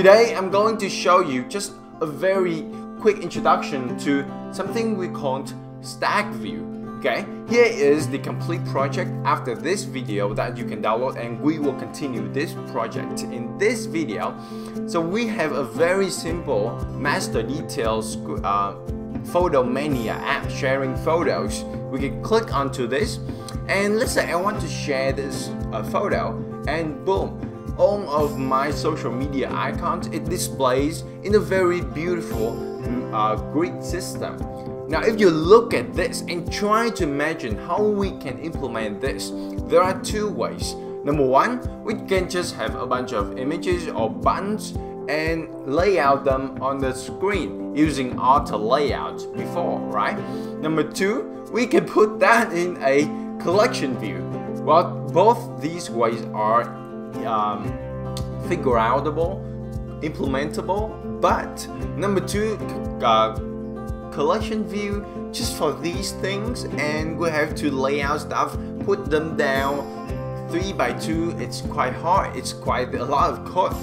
Today I'm going to show you just a very quick introduction to something we called Stack View. Okay, here is the complete project after this video that you can download, and we will continue this project in this video. So we have a very simple master details Photomania app sharing photos. We can click onto this, and let's say I want to share this photo, and boom, all of my social media icons it displays in a very beautiful grid system. Now if you look at this and try to imagine how we can implement this, there are two ways. Number one, we can just have a bunch of images or buttons and lay out them on the screen using Auto Layout before, right? Number two, we can put that in a collection view. Well, both these ways are figure outable, implementable, but number two, collection view just for these things, and we have to lay out stuff, put them down 3 by 2. It's quite hard, it's quite a lot of code.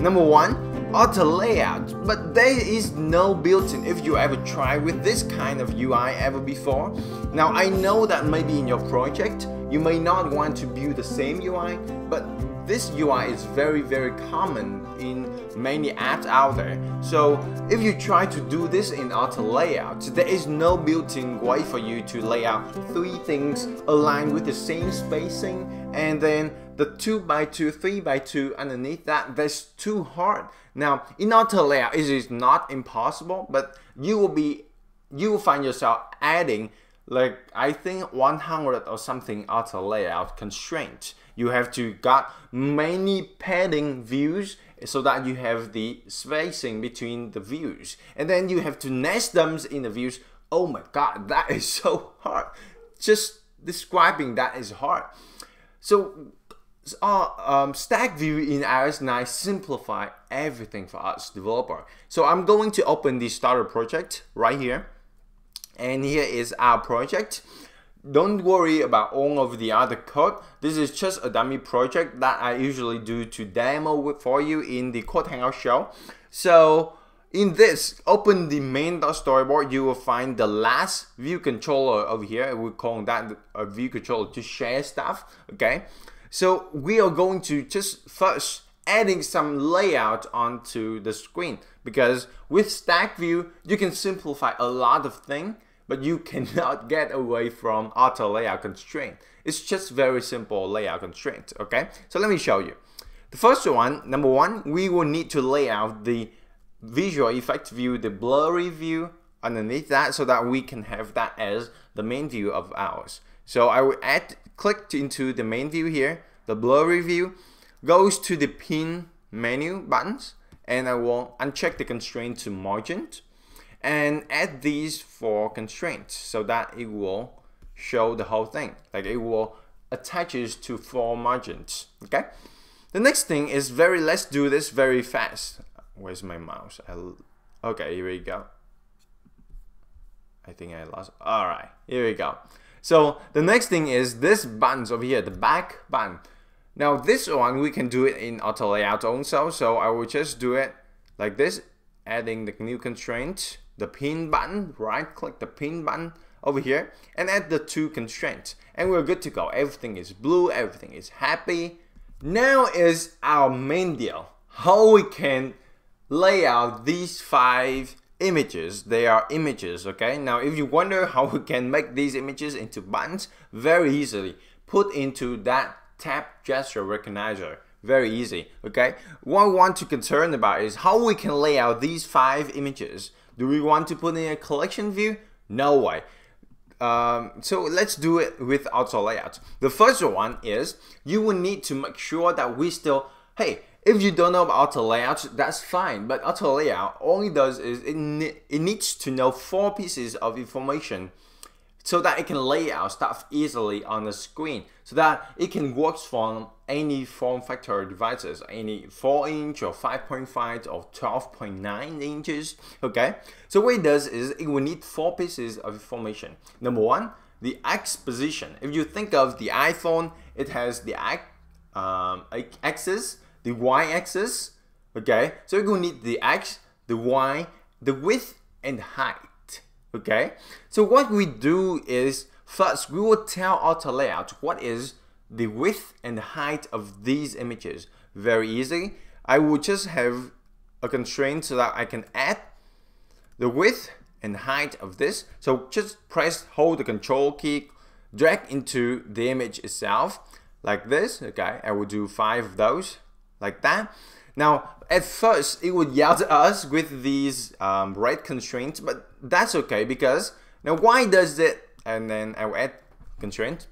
Number one, Auto Layout, but there is no built-in if you ever try with this kind of UI ever before. Now I know that maybe in your project you may not want to build the same UI, but this UI is very common in many apps out there. So if you try to do this in Auto Layout, there is no built-in way for you to lay out 3 things aligned with the same spacing, and then the 2 by 2, 3 by 2 underneath that. That's too hard. Now in Auto Layout it is not impossible, but you will find yourself adding, like I think 100 or something Auto Layout constraints. You have to got many padding views so that you have the spacing between the views, and then you have to nest them in the views. Oh my god, that is so hard. Just describing that is hard. So Stack View in iOS 9 simplify everything for us developer. So I'm going to open the starter project right here, and here is our project. Don't worry about all of the other code. This is just a dummy project that I usually do to demo for you in the Code Hangout show. So in this, open the main.storyboard, you will find the last view controller over here. We're calling that a view controller to share stuff. Okay, so we are going to just first adding some layout onto the screen, because with Stack View you can simplify a lot of things, but you cannot get away from Auto Layout constraint. It's just very simple layout constraint. Okay, so let me show you. The first one, number one, we will need to lay out the visual effect view, the blurry view underneath that, so that we can have that as the main view of ours. So I will click into the main view here, the blurry view, goes to the pin menu buttons, and I will uncheck the constraint to margin and add these 4 constraints so that it will show the whole thing, like it will attaches to 4 margins. Okay, the next thing is let's do this very fast. Where's my mouse? Okay, here we go. I think I lost. All right, here we go. So the next thing is this buttons over here, the back button. Now this one we can do it in Auto Layout also, so I will just do it like this, adding the new constraint, the pin button, right click the pin button over here, and add the 2 constraints, and we're good to go. Everything is blue, everything is happy. Now is our main deal, how we can lay out these 5 images. They are images, okay? Now if you wonder how we can make these images into buttons, very easily, put into that tap gesture recognizer, very easy. Okay, what we want to concern about is how we can lay out these 5 images. Do we want to put in a collection view? No way. So let's do it with Auto Layout. The first one is you will need to make sure that we still, hey, if you don't know about Auto Layout, that's fine, but Auto Layout only does is it needs to know 4 pieces of information so that it can lay out stuff easily on the screen, so that it can work from any form factor devices, any 4-inch or 5.5 or 12.9 inches, okay? So what it does is it will need 4 pieces of information. Number one, the X position. If you think of the iPhone, it has the X axis, the Y axis, okay? So you're gonna need the X, the Y, the width and height, okay? So what we do is, first we will tell Auto Layout what is the width and height of these images. Very easy. I will just have a constraint so that I can add the width and height of this. So just press, hold the control key, drag into the image itself like this, okay? I will do 5 of those like that. Now at first it would yell at us with these red constraints, but that's okay, because now why does it, and then I will add constraint.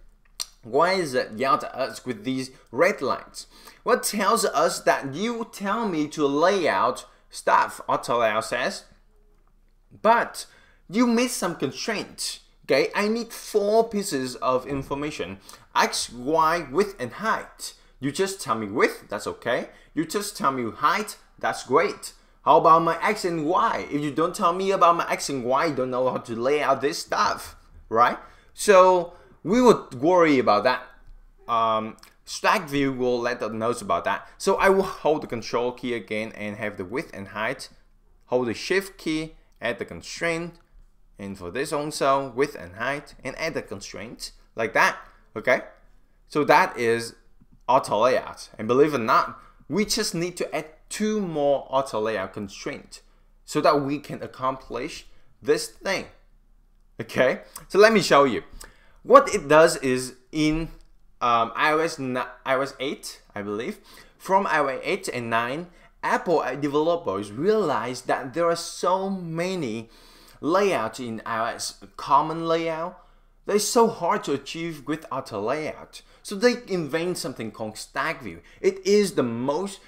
Why is it yell at us with these red lines? What tells us that you tell me to lay out stuff, Auto Layout says, but you missed some constraints. Okay, I need 4 pieces of information, X, Y, width and height. You just tell me width, that's okay. You just tell me height, that's great. How about my X and Y? If you don't tell me about my X and Y, you don't know how to lay out this stuff, right? So we would worry about that. Stack View will let us know about that. So I will hold the control key again and have the width and height. Hold the shift key, add the constraint. And for this also, width and height, and add the constraint like that, okay? So that is Auto Layout. And believe it or not, we just need to add 2 more Auto Layout constraints so that we can accomplish this thing, okay? So let me show you. What it does is in iOS 8, I believe, from iOS 8 and 9, Apple developers realized that there are so many layouts in iOS, common layout, that is so hard to achieve with Auto Layout. So they invent something called Stack View. It is the most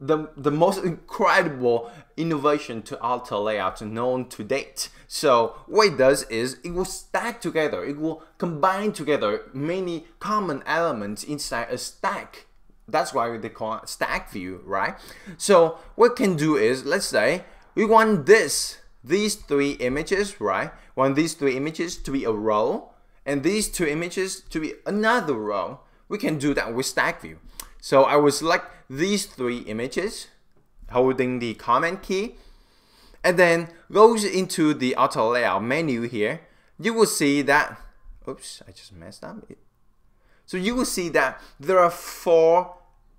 incredible innovation to Auto Layout known to date. So what it does is it will stack together, it will combine together many common elements inside a stack. That's why they call it Stack View, right? So what it can do is, let's say we want these 3 images, right? We want these 3 images to be a row and these 2 images to be another row. We can do that with Stack View. So I will select these 3 images, holding the Command key, and then goes into the Auto Layout menu here. You will see that, oops, I just messed up. So you will see that there are 4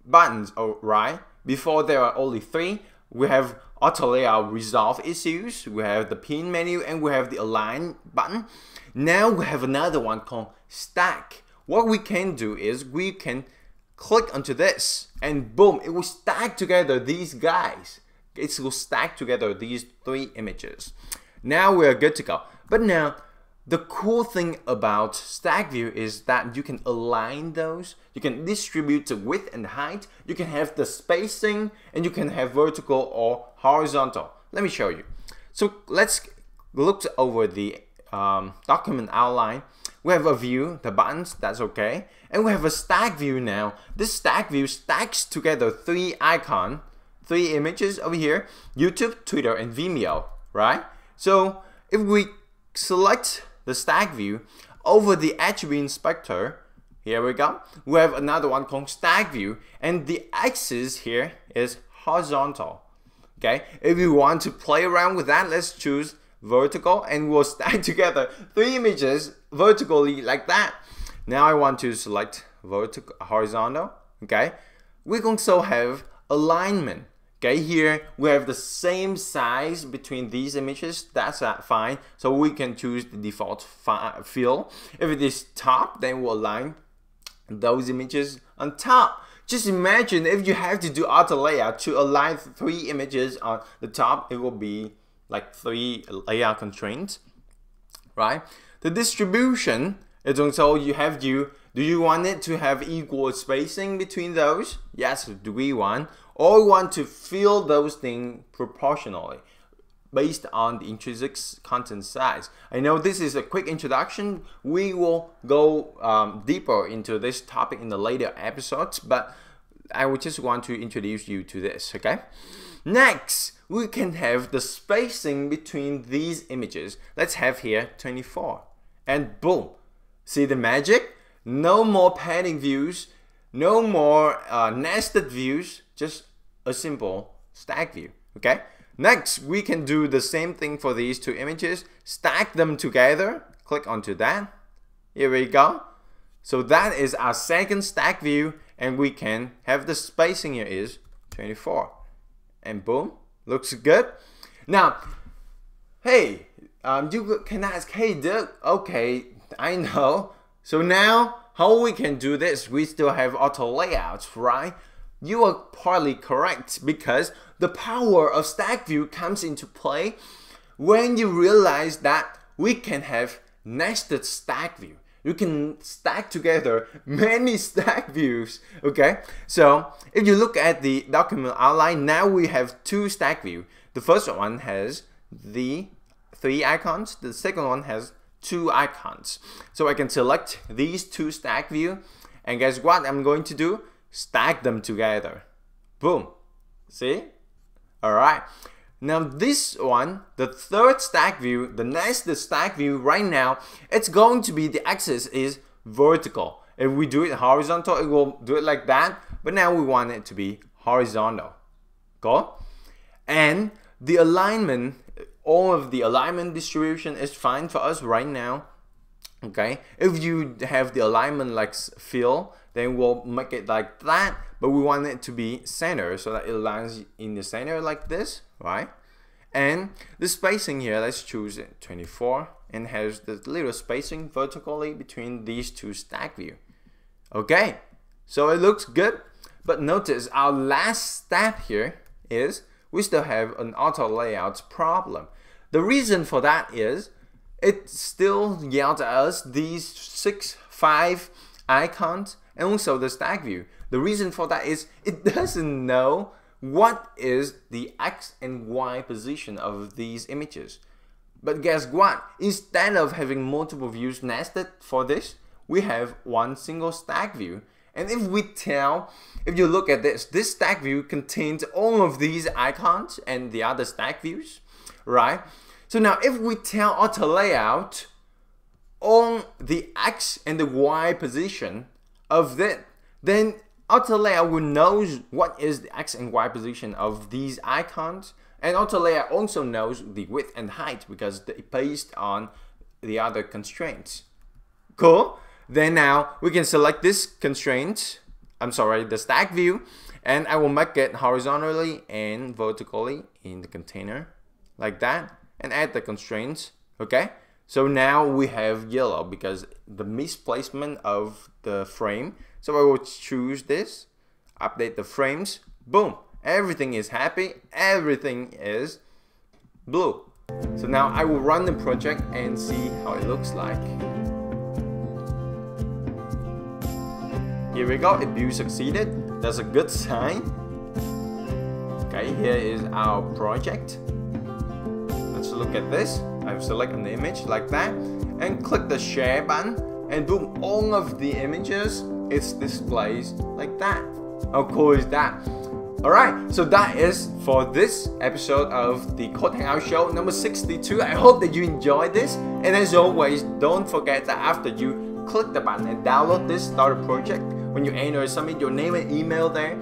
buttons, right? Before there are only 3. We have Auto Layout resolve issues, we have the pin menu, and we have the align button. Now we have another one called stack. What we can do is we can click onto this and boom, it will stack together these guys. It will stack together these 3 images. Now we are good to go. But now the cool thing about Stack View is that you can align those, you can distribute the width and height, you can have the spacing, and you can have vertical or horizontal. Let me show you. So let's look over the document outline. We have a view, the buttons, that's okay. And we have a Stack View now. This Stack View stacks together 3 icons, 3 images over here, YouTube, Twitter, and Vimeo, right? So if we select the Stack View over the attribute inspector, here we go, we have another one called Stack View, and the axis here is horizontal. Okay, if you want to play around with that, let's choose vertical and we'll stack together 3 images vertically like that. Now I want to select vertical, horizontal. Okay, we can also have alignment. Okay, here we have the same size between these images, that's fine. So we can choose the default fill. If it is top, then we'll align those images on top. Just imagine if you have to do Auto Layout to align 3 images on the top, it will be like 3 layout constraints, right? The distribution is also, you have to, do you want it to have equal spacing between those? Yes, do we want? Or we want to fill those things proportionally based on the intrinsic content size. I know this is a quick introduction. We will go deeper into this topic in the later episodes, but I would just want to introduce you to this, okay? Next, we can have the spacing between these images. Let's have here 24, and boom, see the magic? No more padding views, no more nested views, just a simple Stack View. Okay. Next, we can do the same thing for these two images. Stack them together. Click onto that. Here we go. So that is our second stack view, and we can have the spacing here is 24. And boom, looks good. Now, hey, you can ask, hey Dirk, okay, I know. So now, how we can do this? We still have auto layouts, right? You are partly correct, because the power of stack view comes into play when you realize that we can have nested stack view. You can stack together many stack views, okay? So if you look at the document outline, now we have two stack views. The first one has the three icons, the second one has two icons. So I can select these two stack views, and guess what I'm going to do? Stack them together. Boom. See? Alright. Now this one, the third stack view, the nested stack view right now, it's going to be the axis is vertical. If we do it horizontal, it will do it like that, but now we want it to be horizontal. Cool? And the alignment, all of the alignment distribution is fine for us right now. Okay? If you have the alignment like fill, then we'll make it like that, but we want it to be center so that it aligns in the center like this, right? And the spacing here, let's choose it 24 and has the little spacing vertically between these two stack view. Okay, so it looks good, but notice our last step here is we still have an auto layout problem. The reason for that is it still yells at us these 5 icons and also the stack view. The reason for that is it doesn't know what is the X and Y position of these images. But guess what? Instead of having multiple views nested for this, we have one single stack view. And if you look at this, this stack view contains all of these icons and the other stack views, right? So now if we tell auto layout on the X and the Y position of that, then auto layout will knows what is the X and Y position of these icons, and auto layout also knows the width and height because they based on the other constraints. Cool. Then now we can select this constraint, the stack view, and I will make it horizontally and vertically in the container like that and add the constraints. Okay. So now we have yellow because the misplacement of the frame. So I will choose this, update the frames, boom. Everything is happy, everything is blue. So now I will run the project and see how it looks like. Here we go, it view succeeded. That's a good sign. Okay, here is our project. Let's look at this. I've selected an image like that and click the share button, and boom, all of the images is displayed like that. How cool is that? Alright, so that is for this episode of the Code Hangout Show number 62. I hope that you enjoyed this, and as always, don't forget that after you click the button and download this starter project, when you enter, submit your name and email there.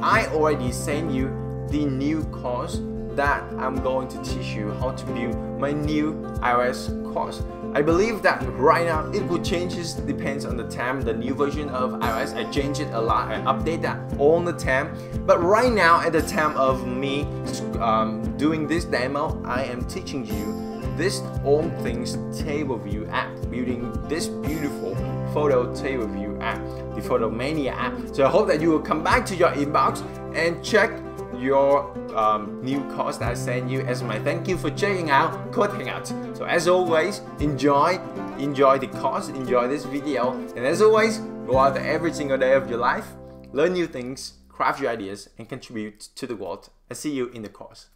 I already sent you the new course that I'm going to teach you how to build my new iOS course. I believe that right now it will change, depends on the time. The new version of iOS, I change it a lot, I update that all the time. But right now, at the time of me doing this demo, I am teaching you this all things table view app, building this beautiful photo table view app, the Photomania app. So I hope that you will come back to your inbox and check your new course that I send you as my thank you for checking out Code Hangout. So as always, enjoy the course, enjoy this video, and as always, go out every single day of your life, learn new things, craft your ideas, and contribute to the world. I see you in the course.